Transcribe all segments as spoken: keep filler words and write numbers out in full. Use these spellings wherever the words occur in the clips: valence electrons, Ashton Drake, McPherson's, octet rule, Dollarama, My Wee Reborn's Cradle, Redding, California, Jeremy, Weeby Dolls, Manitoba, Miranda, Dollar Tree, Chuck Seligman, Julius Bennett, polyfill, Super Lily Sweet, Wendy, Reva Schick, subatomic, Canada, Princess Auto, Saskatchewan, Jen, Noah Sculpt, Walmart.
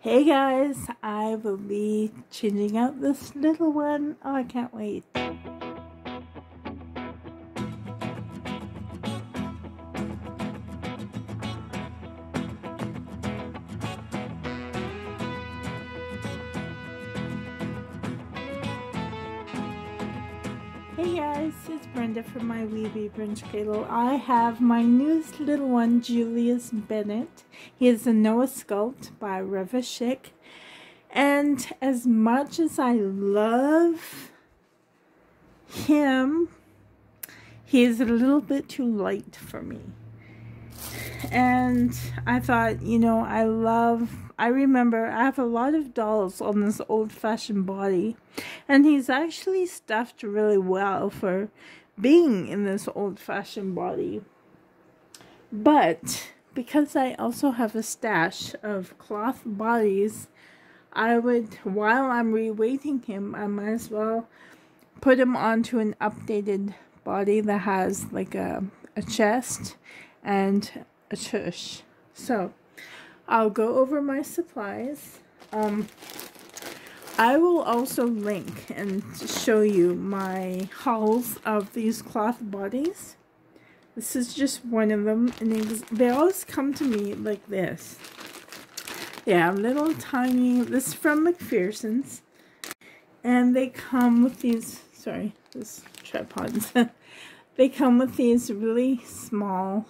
Hey guys, I will be changing out this little one. Oh, I can't wait. Hey guys, it's Brenda from my Weeby Brunch Cradle. I have my newest little one, Julius Bennett. He is a Noah sculpt by Reva Schick. And as much as I love him, he is a little bit too light for me. And I thought, you know, I love, I remember I have a lot of dolls on this old-fashioned body, and he's actually stuffed really well for being in this old-fashioned body. But because I also have a stash of cloth bodies, I would, while I'm reweighting him, I might as well put him onto an updated body that has like a, a chest and a tush. So I'll go over my supplies. um I will also link and show you my hauls of these cloth bodies. This is just one of them, and they always come to me like this. Yeah, little tiny, this is from McPherson's, and they come with these, sorry, this tripods. They come with these really small,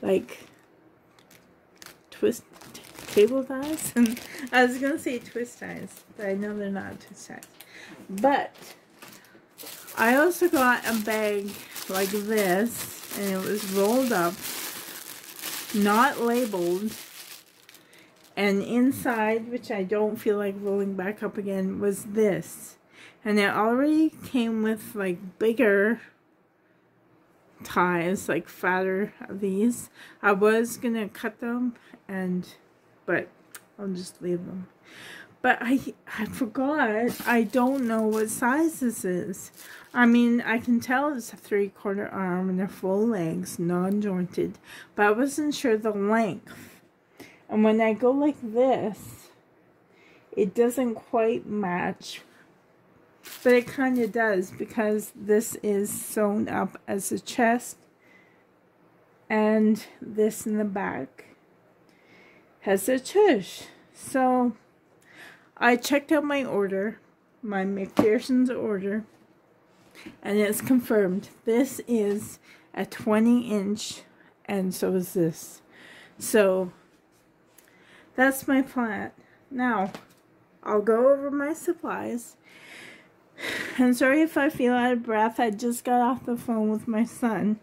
like twist cable ties, and I was gonna say twist ties, but I know they're not twist ties. But I also got a bag like this, and it was rolled up, not labeled, and inside, which I don't feel like rolling back up again, was this, and it already came with like bigger ties, like fatter of these. I was gonna cut them, and but I'll just leave them. But I I forgot, I don't know what size this is. I mean, I can tell it's a three quarter arm and they're full legs, non-jointed, but I wasn't sure the length. And when I go like this, it doesn't quite match. But it kind of does, because this is sewn up as a chest, and this in the back has a tush. So I checked out my order, my McPherson's order, and it's confirmed. This is a twenty inch, and so is this. So that's my plan. Now I'll go over my supplies. I'm sorry if I feel out of breath. I just got off the phone with my son,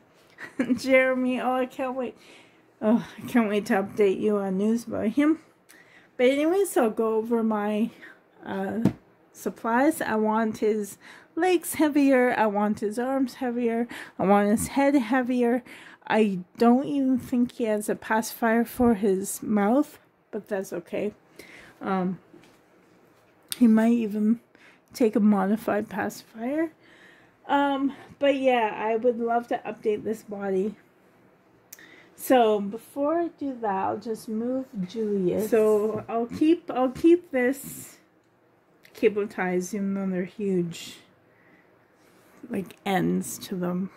Jeremy. Oh, I can't wait. Oh, I can't wait to update you on news about him. But anyways, I'll go over my uh, supplies. I want his legs heavier. I want his arms heavier. I want his head heavier. I don't even think he has a pacifier for his mouth, but that's okay. Um, he might even take a modified pacifier. Um, but yeah, I would love to update this body. So before I do that, I'll just move Julius. So I'll keep I'll keep this cable ties, even though they're huge, like ends to them.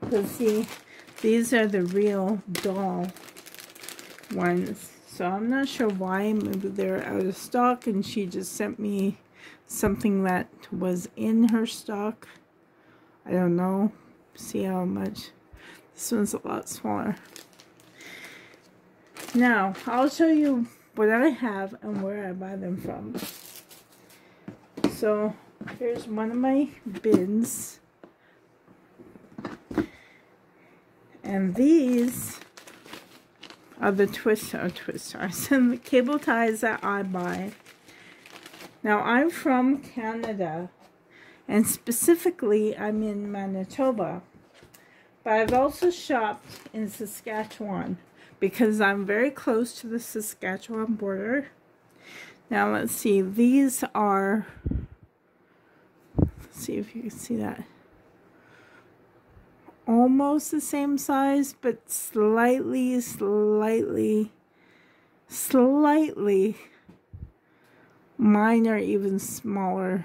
Let's see, these are the real doll ones. So I'm not sure why, maybe they're out of stock and she just sent me something that was in her stock. I don't know. See how much. This one's a lot smaller. Now, I'll show you what I have and where I buy them from. So here's one of my bins. And these are the twist, or twist ties, and the cable ties that I buy. Now, I'm from Canada, and specifically, I'm in Manitoba. But I've also shopped in Saskatchewan, because I'm very close to the Saskatchewan border. Now, let's see. These are, let's see if you can see that. almost the same size, but slightly, slightly, slightly. Mine are even smaller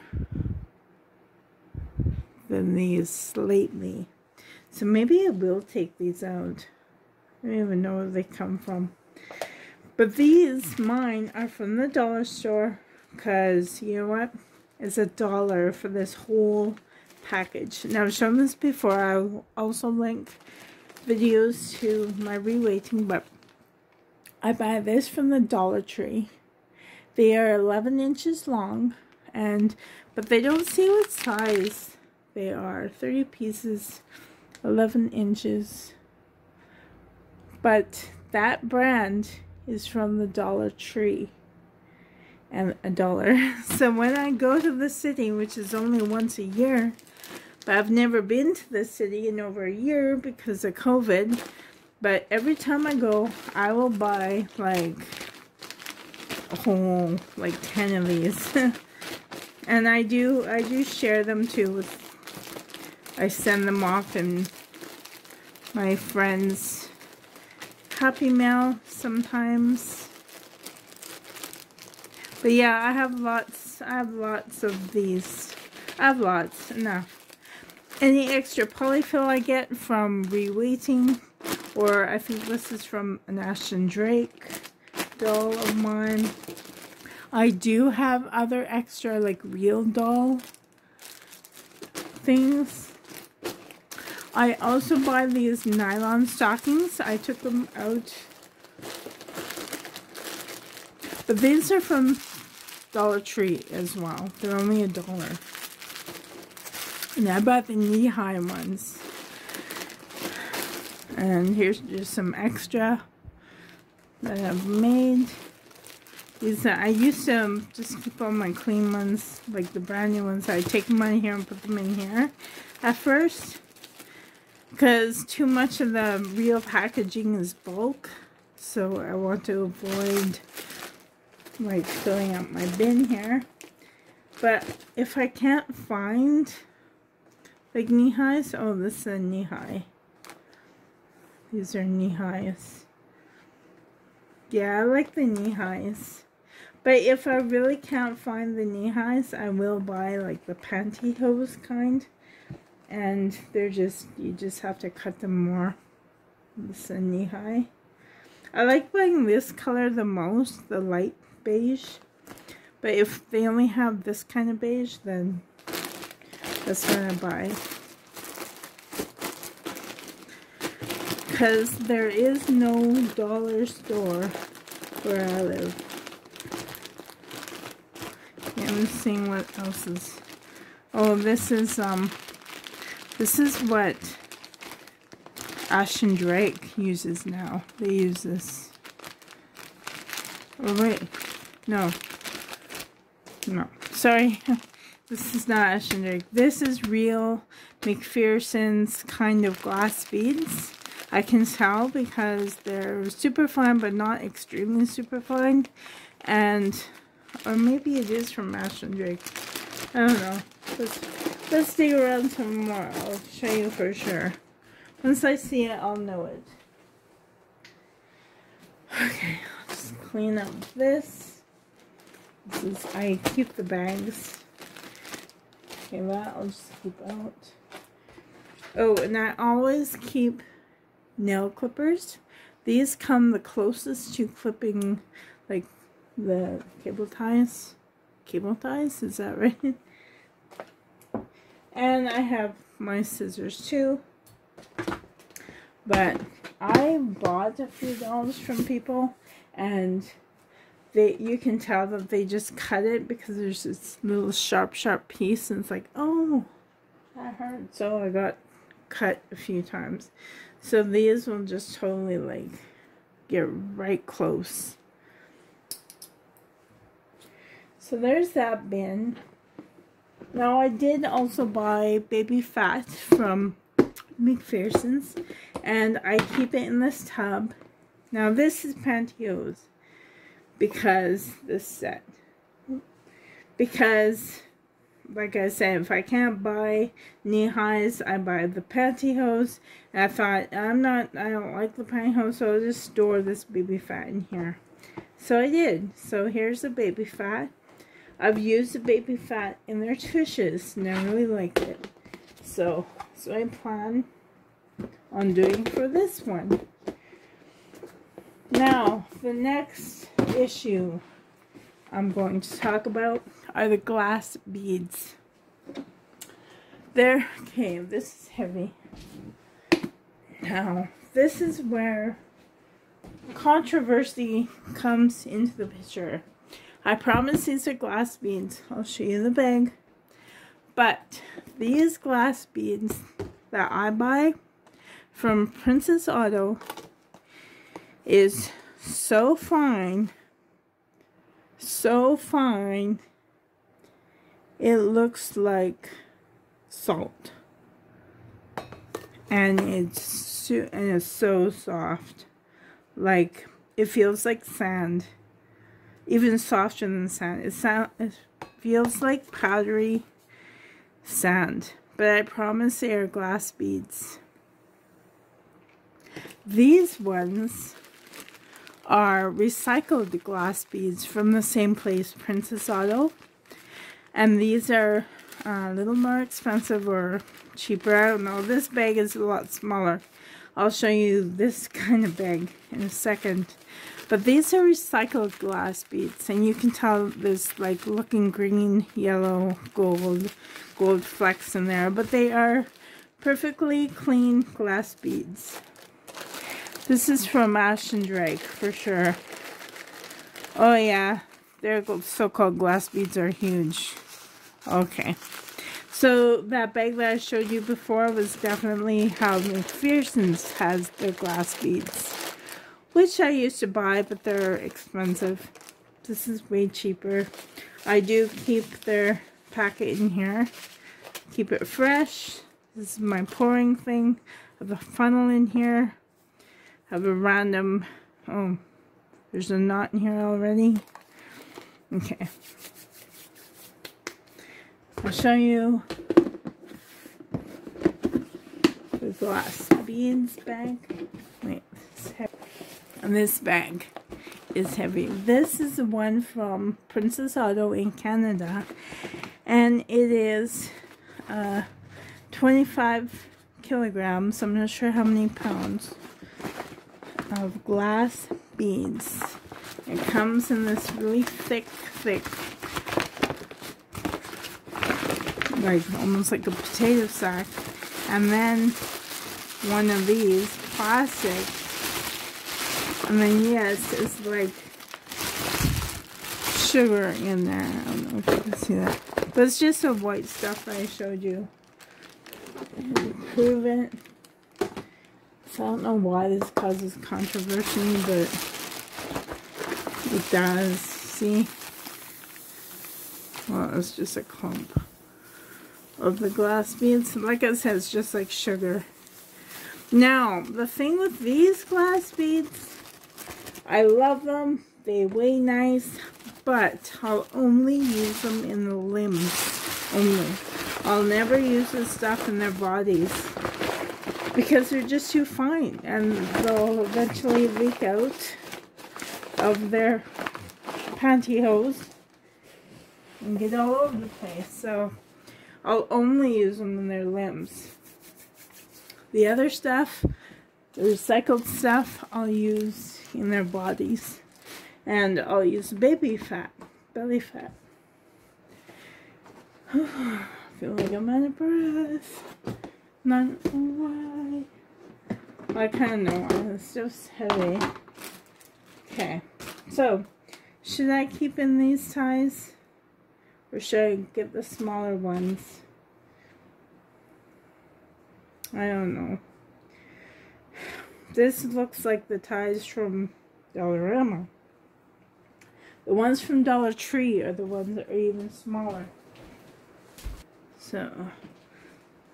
than these lately. So maybe I will take these out. I don't even know where they come from. But these, mine, are from the dollar store. Because, you know what? It's a dollar for this whole package. Now, I've shown this before. I will also link videos to my reweighting. But I buy this from the Dollar Tree. They are eleven inches long. and But they don't say what size they are. thirty pieces, eleven inches. But that brand is from the Dollar Tree. And a dollar. So when I go to the city, which is only once a year, but I've never been to the city in over a year because of COVID, but every time I go, I will buy like a whole, like ten of these. And I do, I do share them too with, I send them off in my friend's happy mail sometimes. But yeah, I have lots, I have lots of these. I have lots, enough. Any extra polyfill I get from reweighting, or I think this is from an Ashton Drake doll of mine. I do have other extra, like, real doll things. I also buy these nylon stockings. I took them out. But these are from Dollar Tree as well. They're only a dollar. And I bought the knee-high ones. And here's just some extra that I've made. These are, I used to just keep all my clean ones, like the brand new ones. I take them out of here and put them in here at first, because too much of the real packaging is bulk. So I want to avoid, like, filling up my bin here. But if I can't find, like, knee highs, oh, this is a knee high. These are knee highs. Yeah, I like the knee highs. But if I really can't find the knee highs, I will buy, like, the pantyhose kind. And they're just, you just have to cut them more. This is a knee high. I like buying this color the most, the light beige, but if they only have this kind of beige, then that's what I buy, because there is no dollar store where I live. Yeah, I'm seeing what else is. Oh, this is um this is what Ashton Drake uses now. They use this. Oh wait, no, no, sorry, this is not Ashton Drake. This is real McPherson's kind of glass beads. I can tell because they're super fine, but not extremely super fine. And, or maybe it is from Ashton Drake. I don't know. Let's, let's dig around some more. I'll show you for sure. Once I see it, I'll know it. Okay, I'll just clean up this. This is, I keep the bags. Okay, that I'll just keep out. Oh, and I always keep nail clippers. These come the closest to clipping, like, the cable ties. Cable ties, is that right? And I have my scissors too. But I bought a few dolls from people, and they, you can tell that they just cut it because there's this little sharp, sharp piece, and it's like, oh, that hurt. So I got cut a few times. So these will just totally, like, get right close. So there's that bin. Now I did also buy baby fat from McPherson's, and I keep it in this tub. Now this is pantyhose, because this set, because like I said, if I can't buy knee highs, I buy the pantyhose. And I thought, I'm not, I don't like the pantyhose, so I'll just store this baby fat in here. So I did. So here's the baby fat. I've used the baby fat in their tushes, and I really liked it. So, so I plan on doing for this one. Now, the next issue I'm going to talk about are the glass beads. There, okay, this is heavy. Now, this is where controversy comes into the picture. I promise these are glass beads. I'll show you the bag. But these glass beads that I buy from Princess Auto is so fine, so fine, it looks like salt. And it's so, and it's so soft. Like, it feels like sand. Even softer than sand. It, sound, it feels like powdery sand. But I promise they are glass beads. These ones are recycled glass beads from the same place, Princess Auto. And these are uh, a little more expensive or cheaper. I don't know. This bag is a lot smaller. I'll show you this kind of bag in a second. But these are recycled glass beads, and you can tell there's like looking green, yellow, gold, gold flecks in there. But they are perfectly clean glass beads. This is from Ashton Drake for sure. Oh yeah, their so-called glass beads are huge. Okay. So that bag that I showed you before was definitely how McPherson's has their glass beads, which I used to buy, but they're expensive. This is way cheaper. I do keep their packet in here. Keep it fresh. This is my pouring thing. I have a funnel in here. I have a random... Oh, there's a knot in here already. Okay. I'll show you the glass beads bag. Wait, this is heavy. And this bag is heavy. This is the one from Princess Auto in Canada, and it is uh, twenty-five kilograms. I'm not sure how many pounds of glass beads. It comes in this really thick, thick. Like almost like a potato sack, and then one of these plastic, and then yes, it's like sugar in there. I don't know if you can see that, but it's just the white stuff that I showed you. Prove it. So I don't know why this causes controversy, but it does. See, well, it's just a clump of the glass beads. Like I said, it's just like sugar. Now, the thing with these glass beads, I love them. They weigh nice, but I'll only use them in the limbs only. I'll never use this stuff in their bodies because they're just too fine, and they'll eventually leak out of their pantyhose and get all over the place. So I'll only use them in their limbs. The other stuff, the recycled stuff, I'll use in their bodies. And I'll use baby fat, belly fat. I feel like I'm out of breath. Not why. Well, I kind of know why. It's just heavy. Okay. So, should I keep in these ties? Or should I get the smaller ones? I don't know. This looks like the ties from Dollarama. The ones from Dollar Tree are the ones that are even smaller. So,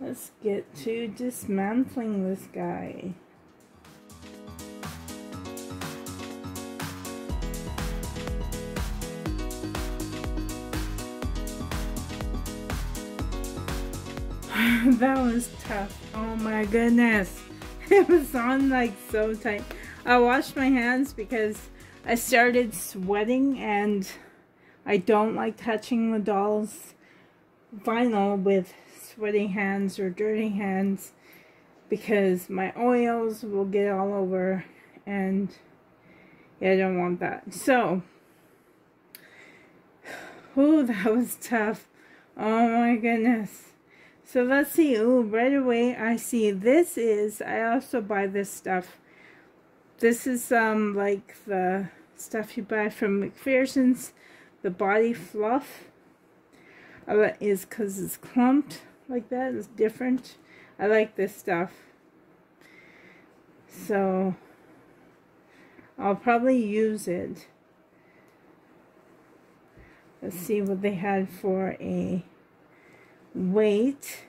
let's get to dismantling this guy. That was tough. Oh my goodness. It was on like so tight. I washed my hands because I started sweating and I don't like touching the dolls' vinyl with sweaty hands or dirty hands because my oils will get all over and yeah, I don't want that. So, ooh, that was tough. Oh my goodness. So let's see. Ooh, right away I see this is, I also buy this stuff. This is um like the stuff you buy from McPherson's, the body fluff. I like is because it's clumped like that. It's different. I like this stuff. So I'll probably use it. Let's see what they had for a weight.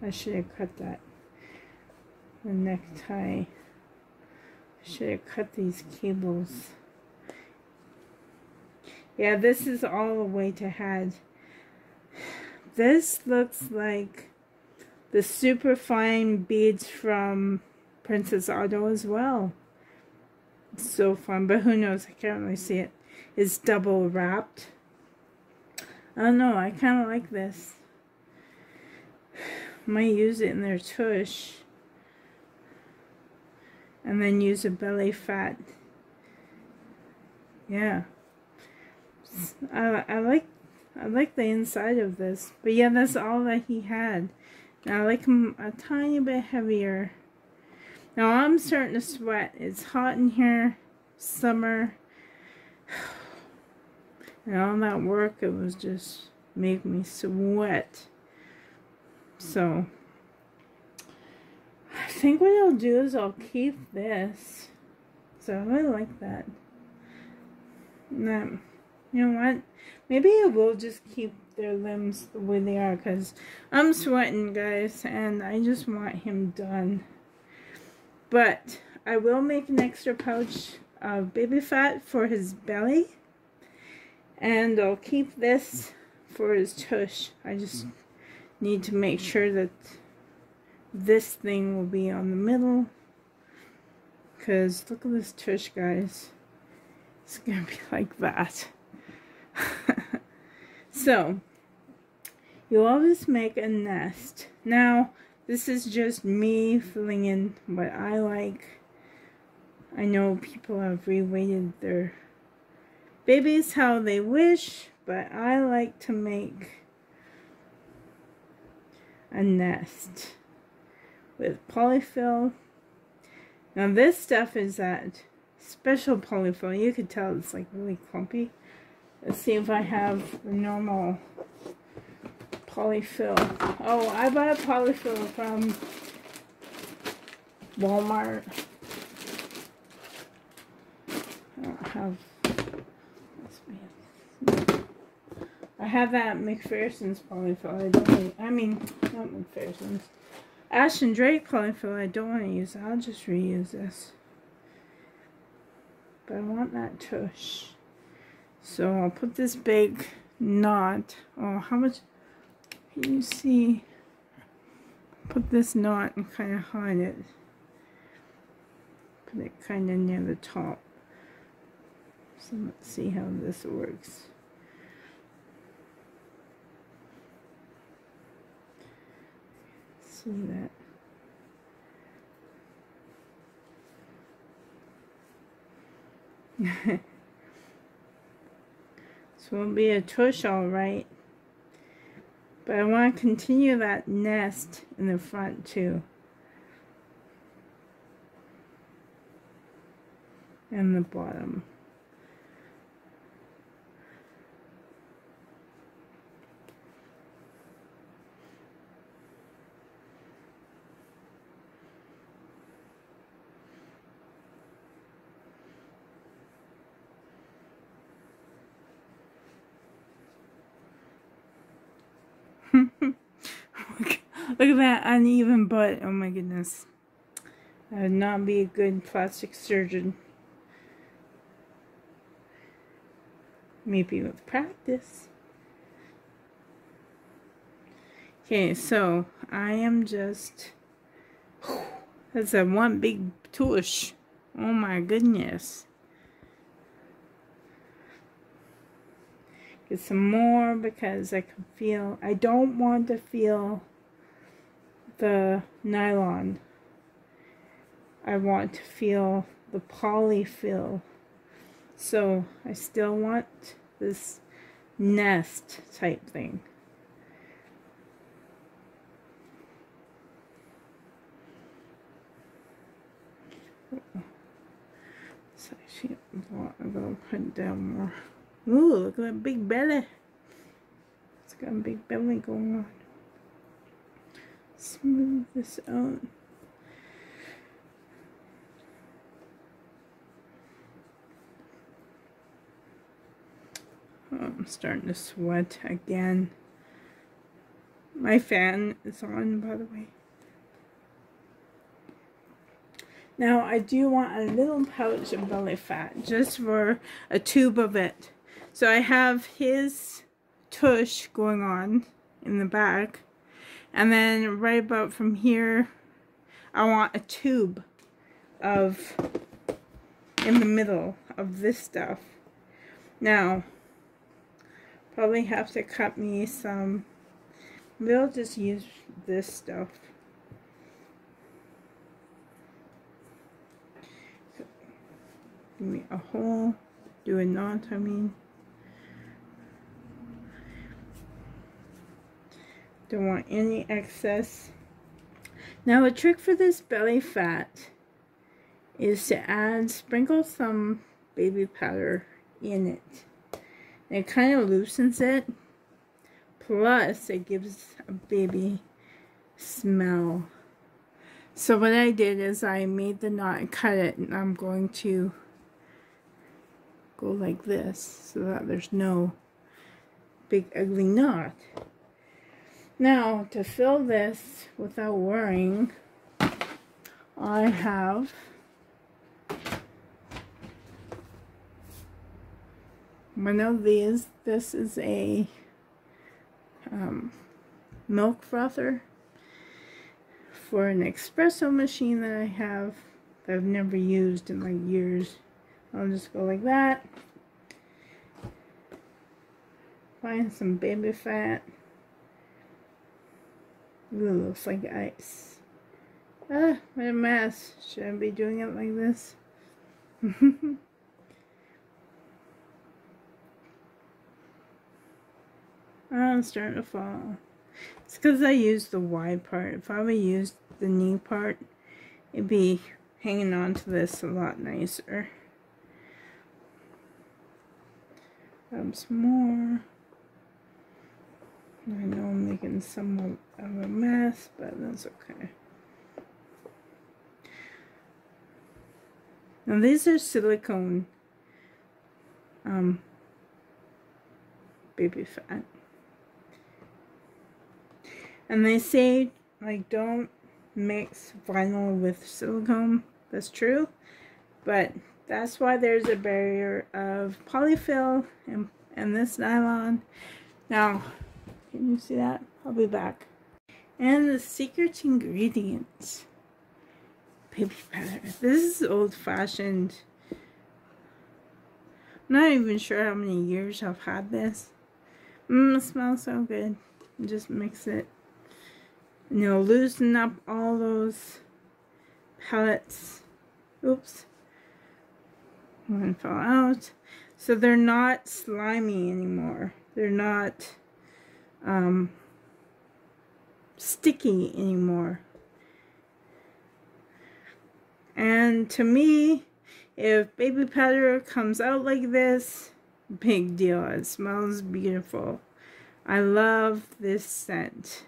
I should have cut that. The necktie. I should have cut these cables. Yeah, this is all the weight I had. This looks like the super fine beads from Princess Auto as well. It's so fun, but who knows? I can't really see it. It's double wrapped. I don't know. I kind of like this. Might use it in their tush. And then use a belly fat. Yeah. I, I like I like the inside of this. But yeah, that's all that he had. Now I like them a tiny bit heavier. Now I'm starting to sweat. It's hot in here. Summer. And all that work, it was just make me sweat. So I think what I'll do is I'll keep this. So I like that. Now, you know what? Maybe I will just keep their limbs the way they are because I'm sweating, guys, and I just want him done. But I will make an extra pouch of baby fat for his belly, and I'll keep this for his tush. I just need to make sure that this thing will be on the middle because look at this tush, guys. It's gonna be like that. So you always make a nest. Now this is just me filling in what I like. I know people have reweighted their babies how they wish, but I like to make a nest with polyfill. Now this stuff is that special polyfill. You could tell it's like really clumpy. Let's see if I have the normal polyfill. Oh, I bought polyfill from Walmart. I don't have. I have that McPherson's polyfill. I don't. Really, I mean, not McPherson's. Ashton Drake polyfill. I don't want to use it. I'll just reuse this. But I want that tush. So I'll put this big knot. Oh, how much? Can you see? Put this knot and kind of hide it. Put it kind of near the top. So let's see how this works. See that? This will be a tush, all right. But I want to continue that nest in the front too, and the bottom. Look at that uneven butt. Oh my goodness. I would not be a good plastic surgeon. maybe with practice. Okay, so I am just, that's a one big tush. Oh my goodness. Get some more because I can feel, I don't want to feel the nylon. I want to feel the polyfill. So I still want this nest type thing. So I'm gonna put it down more. Ooh, look at that big belly. It's got a big belly going on. Smooth this out. Oh, I'm starting to sweat again. My fan is on, by the way. Now, I do want a little pouch of belly fat, just for a tube of it. So I have his tush going on in the back. And then right about from here, I want a tube of, in the middle of this stuff. Now, probably have to cut me some, we'll just use this stuff. Give me a hole, do a knot, I mean. Don't want any excess. Now a trick for this belly fat is to add, sprinkle some baby powder in it. And it kind of loosens it. Plus it gives a baby smell. So what I did is I made the knot and cut it, and I'm going to go like this so that there's no big ugly knot. Now to fill this without worrying, I have one of these. This is a um, milk frother for an espresso machine that I have that I've never used in like years. I'll just go like that. Find some baby fat. Ooh, looks like ice. Ah, what a mess. Should I be doing it like this? I'm starting to fall. It's because I used the wide part. If I would use the knee part, it'd be hanging on to this a lot nicer. Um, some more. I know I'm making somewhat of a mess, but that's okay. Now these are silicone um, baby fat. And they say, like, don't mix vinyl with silicone. That's true. But that's why there's a barrier of polyfill and, and this nylon. Now, can you see that? I'll be back. And the secret ingredients. Baby powder. This is old-fashioned. I'm not even sure how many years I've had this. Mmm, it smells so good. Just mix it. And it'll loosen up all those pellets. Oops. One fell out. So they're not slimy anymore. They're not um, sticky anymore. And to me, if baby powder comes out like this, big deal. It smells beautiful. I love this scent.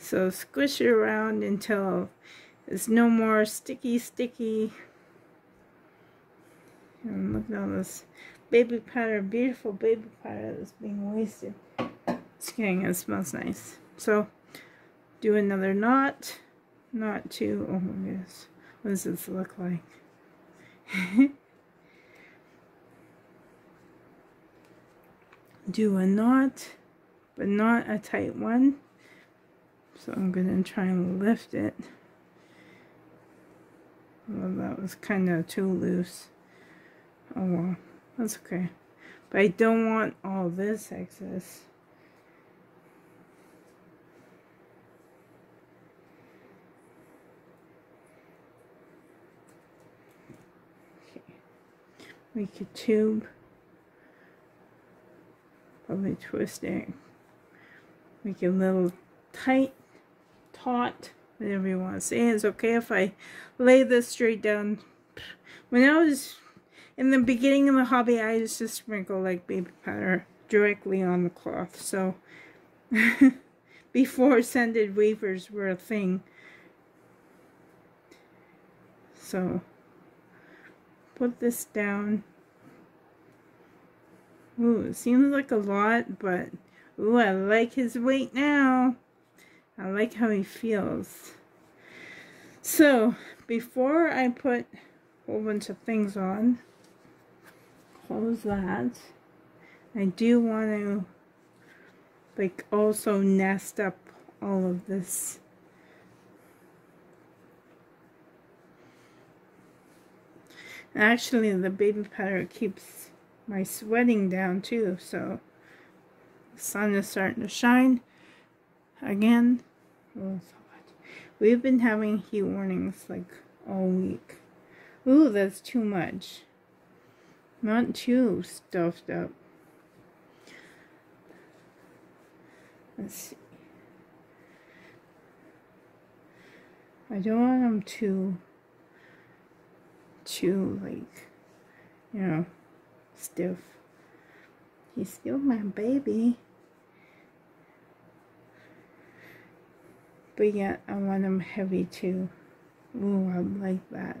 So squish it around until it's no more sticky, sticky. And look at all this baby powder, beautiful baby powder that's being wasted. It's getting, it smells nice. So do another knot. Knot two. Oh my goodness. What does this look like? do a knot, but not a tight one. So I'm gonna try and lift it. Well, that was kind of too loose. Oh well, that's okay. But I don't want all this excess. Okay. Make a tube. Probably twist it. Make it a little tight, taut, whatever you want to say. It's okay if I lay this straight down. When I was in the beginning of the hobby, I used to sprinkle like baby powder directly on the cloth. So before scented wafers were a thing. So put this down. Ooh, it seems like a lot, but ooh, I like his weight now. I like how he feels. So, before I put a whole bunch of things on, close that. I do want to, like, also nest up all of this. And actually, the baby powder keeps my sweating down too, so the sun is starting to shine again. Oh, so much. We've been having heat warnings like all week. Ooh, that's too much. Not too stuffed up. Let's see. I don't want them too, too like, you know, stiff. He's still my baby. But yet, I want them heavy too. Ooh, I like that.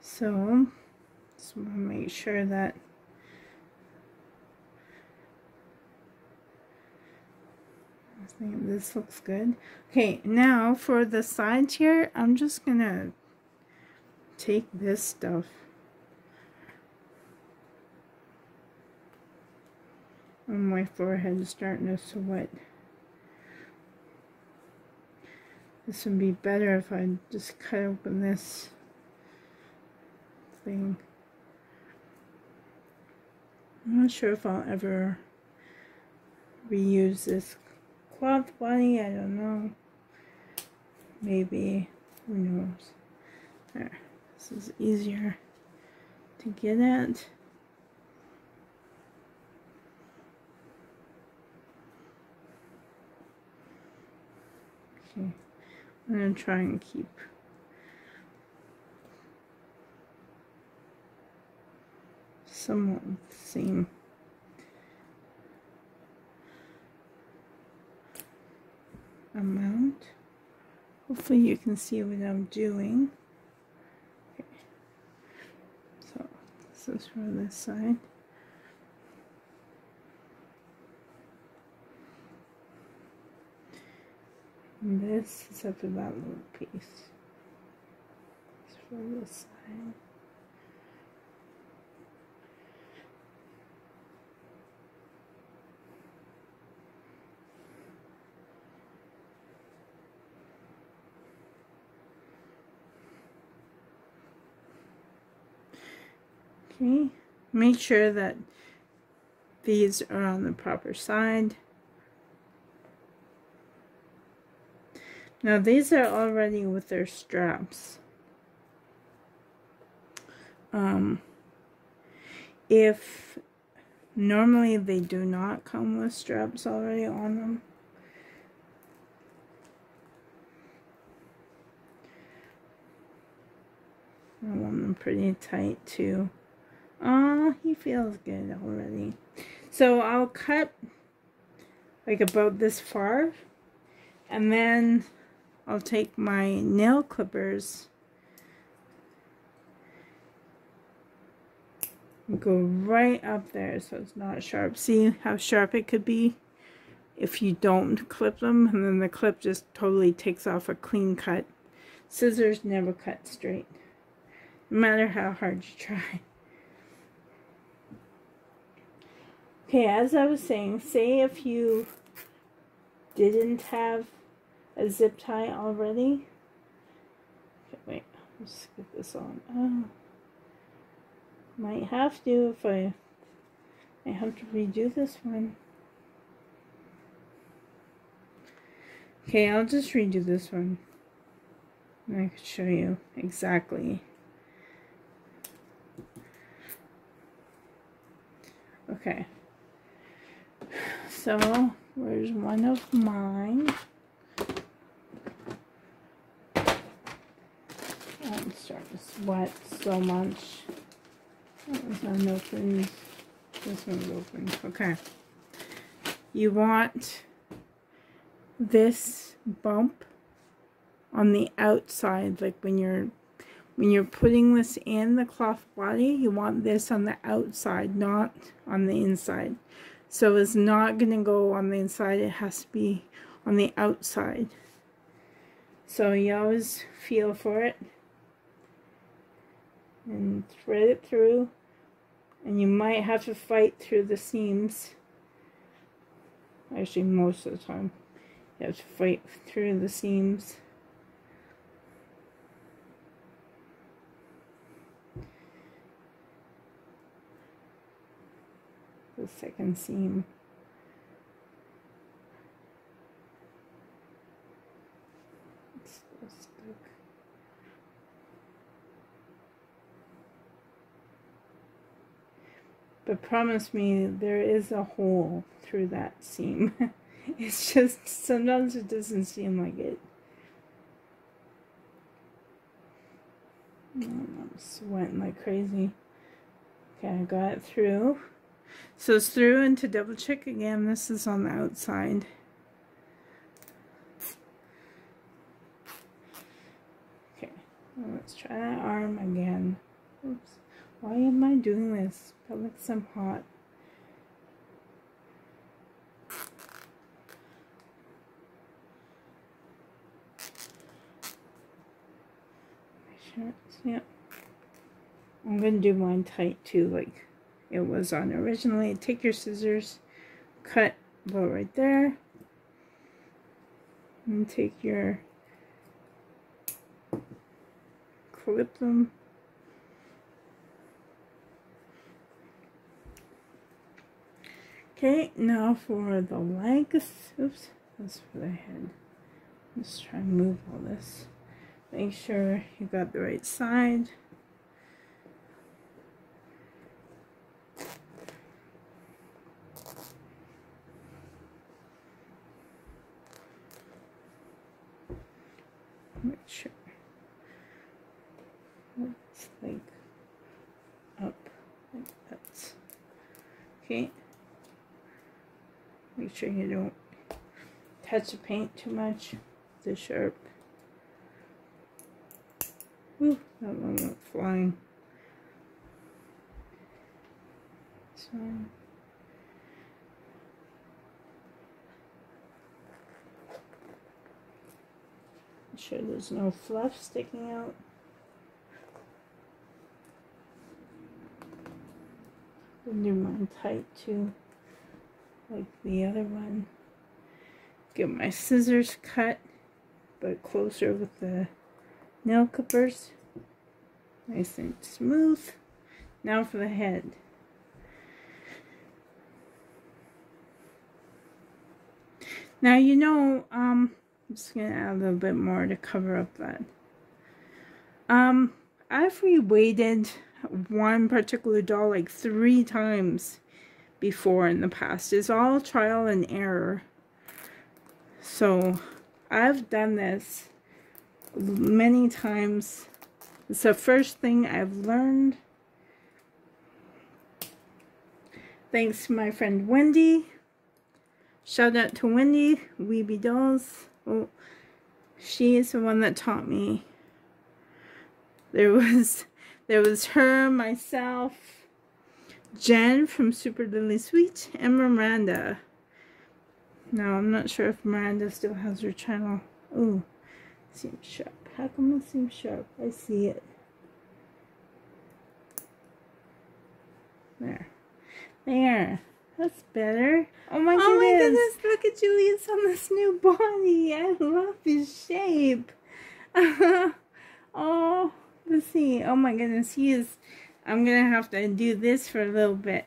So, just want to make sure that I think this looks good. Okay, now for the sides here, I'm just gonna take this stuff. And my forehead is starting to sweat. This would be better if I just cut open this thing. I'm not sure if I'll ever reuse this cloth body. I don't know. Maybe. Who knows? There. This is easier to get at. Okay, I'm going to try and keep somewhat the same. Amount. Hopefully you can see what I'm doing. Okay. So this is for this side. And this is up to that little piece. It's for this side. Okay, make sure that these are on the proper side. Now these are already with their straps. Um, if normally they do not come with straps already on them. I want them pretty tight too. Oh, he feels good already. So I'll cut like about this far, and then I'll take my nail clippers and go right up there so it's not sharp. See how sharp it could be if you don't clip them, and then the clip just totally takes off a clean cut. Scissors never cut straight, no matter how hard you try. Okay, as I was saying, say if you didn't have a zip tie already. Okay, wait, let's get this on. Oh, might have to if I, I have to redo this one. Okay, I'll just redo this one. And I can show you exactly. Okay. So, where's one of mine? I'm starting to sweat so much. That one's not open. This one's open. Okay. You want this bump on the outside, like when you're when you're putting this in the cloth body, you want this on the outside, not on the inside. So it's not going to go on the inside, it has to be on the outside. So you always feel for it and thread it through, and you might have to fight through the seams. Actually, most of the time you have to fight through the seams. The second seam. It's still stuck. But promise me there is a hole through that seam. It's just sometimes it doesn't seem like it. I'm sweating like crazy. Okay, I got it through. So it's through, and to double check again, this is on the outside. Okay, well, let's try that arm again. Oops, why am I doing this? That looks some hot. Yep. Yeah. I'm going to do mine tight too, like it was on originally. Take your scissors, cut low right there, and take your clip them. Okay, now for the legs. Oops, that's for the head. Let's try and move all this. Make sure you got the right side. Make sure it's like up like that. Okay. Make sure you don't touch the paint too much. It's sharp. Ooh, that one went flying. So make sure there's no fluff sticking out. I'll do mine tight too, like the other one. Get my scissors cut, but closer with the nail clippers. Nice and smooth. Now for the head. Now you know, um, I'm just going to add a little bit more to cover up that. Um, I've reweighted one particular doll like three times before in the past. It's all trial and error. So I've done this many times. It's the first thing I've learned, thanks to my friend Wendy. Shout out to Wendy, Weeby Dolls. Oh, she is the one that taught me. There was there was her, myself, Jen from Super Lily Sweet, and Miranda. Now I'm not sure if Miranda still has her channel. Ooh. Seems sharp. How come it seems sharp? I see it. There. There. That's better. Oh my goodness. Oh my goodness, look at Julius on this new body. I love his shape. Oh, let's see. Oh my goodness, he is... I'm going to have to do this for a little bit.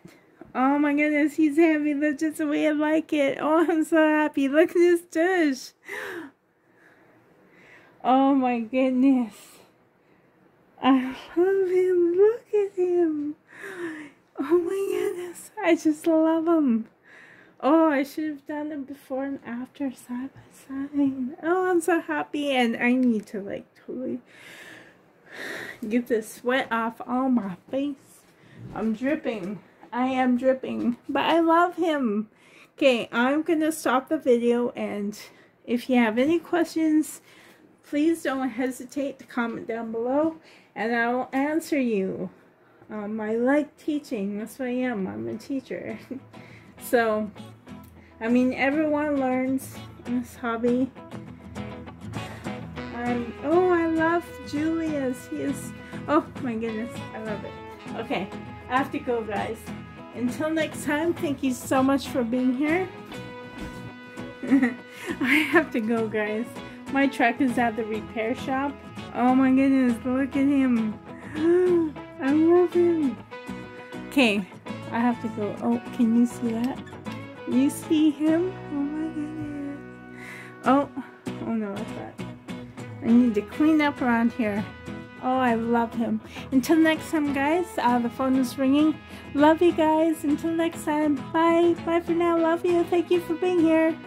Oh my goodness, he's heavy. That's just the way I like it. Oh, I'm so happy. Look at this dish. Oh my goodness. I love him. Look at him. Oh my goodness. I just love him. Oh, I should have done it before and after, side by side. Oh, I'm so happy. And I need to like totally get the sweat off all my face. I'm dripping. I am dripping, but I love him. Okay, I'm gonna stop the video, and if you have any questions, please don't hesitate to comment down below, and I will answer you. Um, I like teaching. That's what I am. I'm a teacher. So, I mean, everyone learns in this hobby. Um, oh, I love Julius. He is... Oh, my goodness. I love it. Okay. I have to go, guys. Until next time, thank you so much for being here. I have to go, guys. My truck is at the repair shop. Oh my goodness, look at him. I love him. Okay, I have to go. Oh, can you see that? You see him? Oh my goodness. Oh, oh no, what's that? I need to clean up around here. Oh, I love him. Until next time, guys. Uh, the phone is ringing. Love you guys. Until next time. Bye. Bye for now. Love you. Thank you for being here.